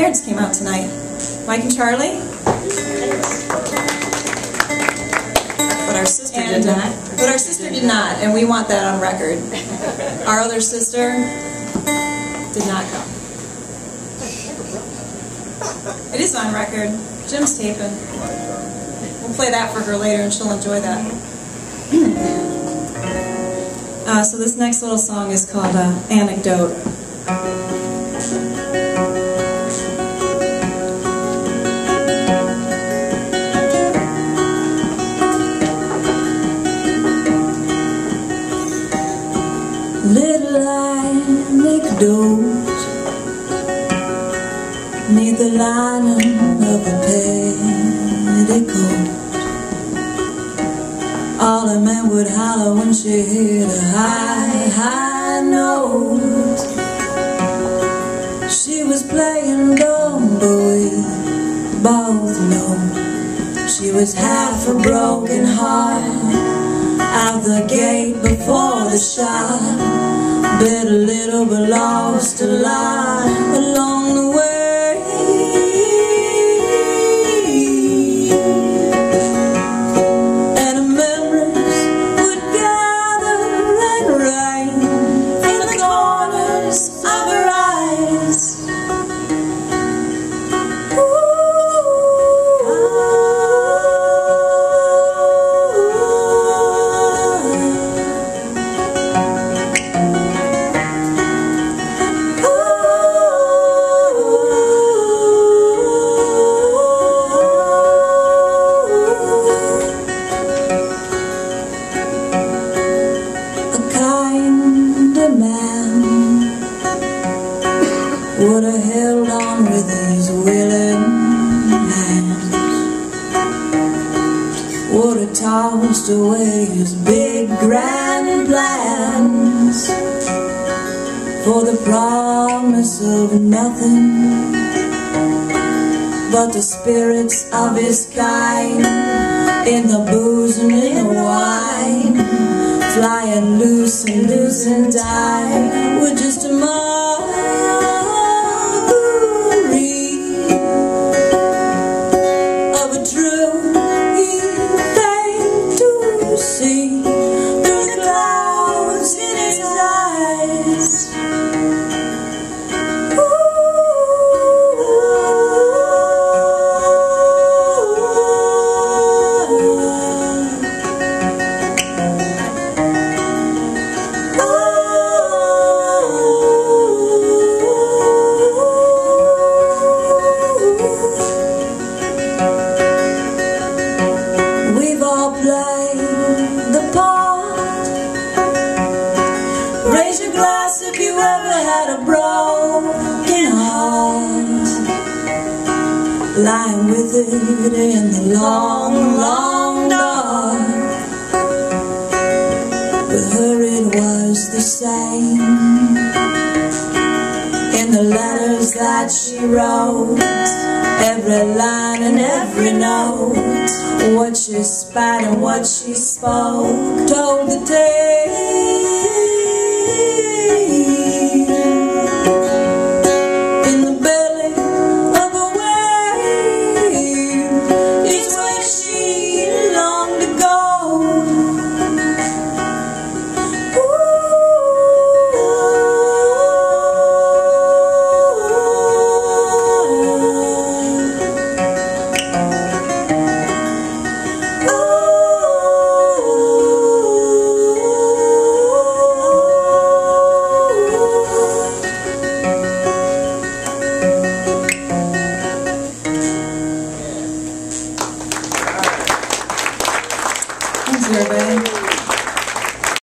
Parents came out tonight. Mike and Charlie. But our sister did not. But our sister did not, and we want that on record. Our other sister did not come. It is on record. Jim's taping. We'll play that for her later, and she'll enjoy that. So this next little song is called Anecdote. Little anecdote, neath the lining of a petticoat. All the men would holler when she hit a high, high note. She was playing dumb, but we both know she was half a broken heart. Out the gate before the shot, bit a little but lost a lot along the way. And the memories would gather and rain in the corners of her eyes. Would have held on with his willing hands, would have tossed away his big grand plans for the promise of nothing but the spirits of his kind, in the booze and in the wine, flying loose and loose and die with just a raise your glass if you ever had a broken heart, lying with it in the long, long dark. With her it was the same. In the letters that she wrote, every line and every note, what she spat and what she spoke told the tale.